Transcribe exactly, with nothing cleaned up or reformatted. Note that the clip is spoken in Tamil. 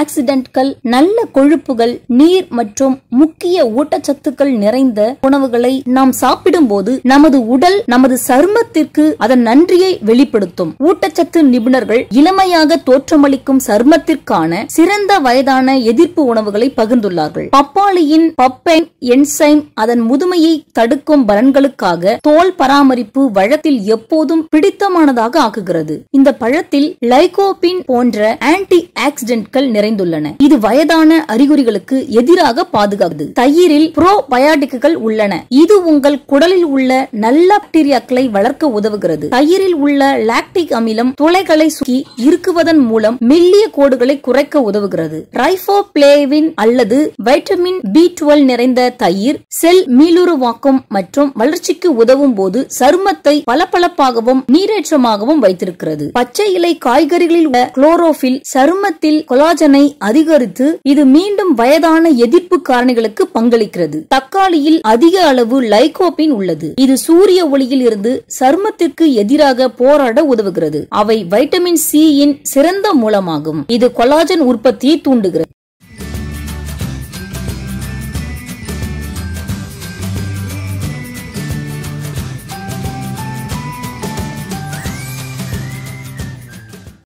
ஆக்சிடென்ட்கள் நல்ல கொழுப்புகள் நீர் மற்றும் முக்கிய ஊட்டச்சத்துக்கள் நிறைந்த உணவுகளை நாம் சாப்பிடும்போது நமது உடல் நமது சருமத்திற்கு அதன் நன்றியை வெளிப்படுத்தும். ஊட்டச்சத்து நிபுணர்கள் இளமையாக தோற்றமளிக்கும் சருமத்திற்கான சிறந்த வயதான எதிர்ப்பு உணவுகளை பகிர்ந்துள்ளார்கள். பப்பாளியின் பப்பைன் என்சைம் அதன் முதுமையை தடுக்கும் பலன்களுக்காக தோல் பராமரிப்பு வழக்கில் எப்போதும் பிடித்தமானதாக ஆக்குகிறது. இந்த பழத்தில் லைகோபின் போன்ற ஆன்டி ஆக்சிடென்ட்கள் நிறைந்துள்ளன. இது வயதான அறிகுறிகளுக்கு எதிராக பாதுகாக்கிறது. தயிரில் ப்ரோபயாட்டிக்குகள் உள்ளன. இது உங்கள் குடலில் உள்ள நல்ல பாக்டீரியாக்களை வளர்க்க உதவுகிறது. தயிரில் உள்ள லாக்டிக் அமிலம் துளைகளை சுற்றி இருக்குவதன் மூலம் மெல்லிய கோடுகளை குறைக்க உதவுகிறது. ரைஃபோப்ளேவின் அல்லது வைட்டமின் பி பன்னிரண்டு நிறைந்த தயிர் செல் மீளுருவாக்கம் மற்றும் வளர்ச்சிக்கு உதவும் போது சருமத்தை பளபளப்பாகவும் நீரேற்றமாகவும் வைத்திருக்கிறது. பச்சை இலை காய்கறிகளில் உள்ள குளோரோபில் சருமத்தில் கொலாஜனை அதிகரித்து இது மீண்டும் வயதான எதிர்ப்பு காரணிகளுக்கு பங்களிக்கிறது. தக்காளியில் அதிக அளவு லைகோபின் உள்ளது. இது சூரிய ஒளியில் இருந்து சருமத்திற்கு எதிராக போராட உதவுகிறது. அவை வைட்டமின் சி யின் சிறந்த மூலமாகும். இது கொலாஜன் உற்பத்தியை தூண்டுகிறது.